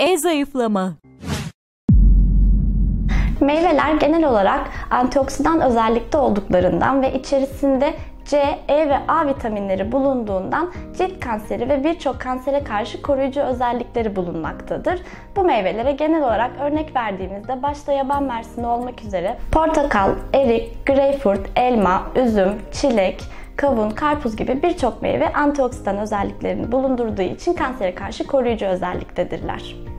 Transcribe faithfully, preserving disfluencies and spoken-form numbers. E-Zayıflama. Meyveler genel olarak antioksidan özellikte olduklarından ve içerisinde C, E ve A vitaminleri bulunduğundan cilt kanseri ve birçok kansere karşı koruyucu özellikleri bulunmaktadır. Bu meyvelere genel olarak örnek verdiğimizde başta yaban mersini olmak üzere portakal, erik, greyfurt, elma, üzüm, çilek, kavun, karpuz gibi birçok meyve antioksidan özelliklerini bulundurduğu için kansere karşı koruyucu özelliktedirler.